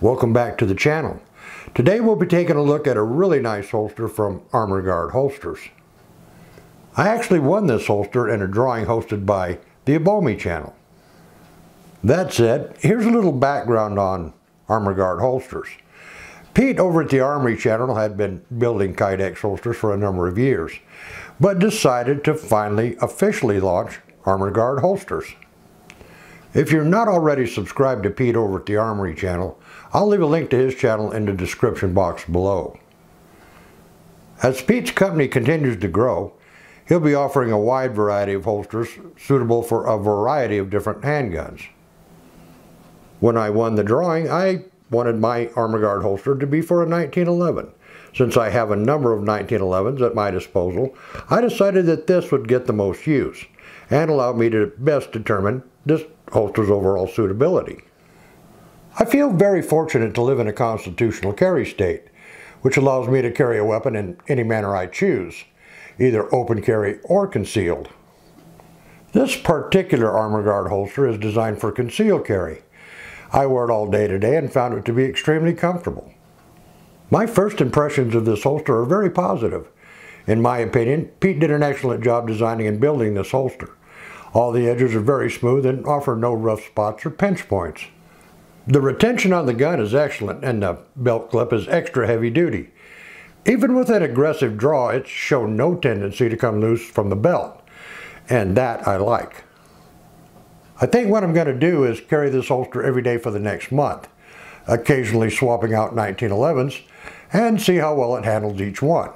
Welcome back to the channel. Today we'll be taking a look at a really nice holster from Armor Guard Holsters. I actually won this holster in a drawing hosted by the Ebomey channel. That said, here's a little background on Armor Guard Holsters. Pete over at the Armory channel had been building Kydex holsters for a number of years, but decided to finally officially launch Armor Guard Holsters. If you're not already subscribed to Pete over at the Armory channel, I'll leave a link to his channel in the description box below. As Pete's company continues to grow, he'll be offering a wide variety of holsters suitable for a variety of different handguns. When I won the drawing, I wanted my Armor Guard holster to be for a 1911. Since I have a number of 1911s at my disposal, I decided that this would get the most use and allow me to best determine this holster's overall suitability. I feel very fortunate to live in a constitutional carry state, which allows me to carry a weapon in any manner I choose, either open carry or concealed. This particular Armor Guard holster is designed for concealed carry. I wore it all day today and found it to be extremely comfortable. My first impressions of this holster are very positive. In my opinion, Pete did an excellent job designing and building this holster. All the edges are very smooth and offer no rough spots or pinch points. The retention on the gun is excellent and the belt clip is extra heavy duty. Even with an aggressive draw, it's shown no tendency to come loose from the belt, and that I like. I think what I'm going to do is carry this holster every day for the next month, occasionally swapping out 1911s and see how well it handles each one.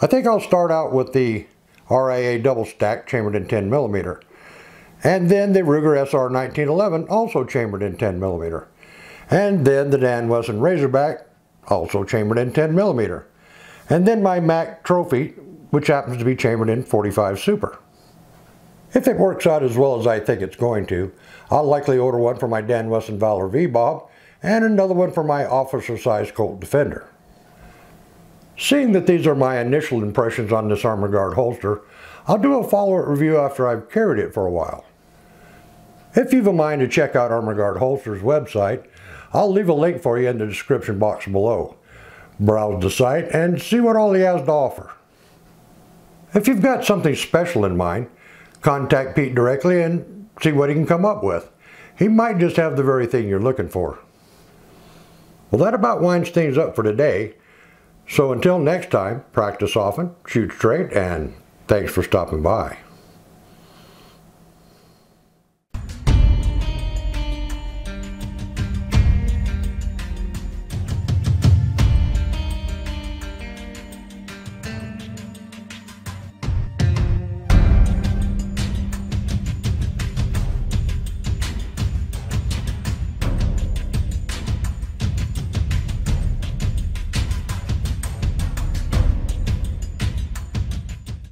I think I'll start out with the RAA double stack chambered in 10mm, and then the Ruger SR 1911 also chambered in 10mm, and then the Dan Wesson Razorback also chambered in 10mm, and then my MAC Trophy, which happens to be chambered in 45 Super. If it works out as well as I think it's going to, I'll likely order one for my Dan Wesson Valor V Bob and another one for my officer-sized Colt Defender. Seeing that these are my initial impressions on this Armor Guard holster, I'll do a follow-up review after I've carried it for a while. If you've a mind to check out Armor Guard Holsters' website, I'll leave a link for you in the description box below. Browse the site and see what all he has to offer. If you've got something special in mind, contact Pete directly and see what he can come up with. He might just have the very thing you're looking for. Well, that about winds things up for today. So until next time, practice often, shoot straight, and thanks for stopping by.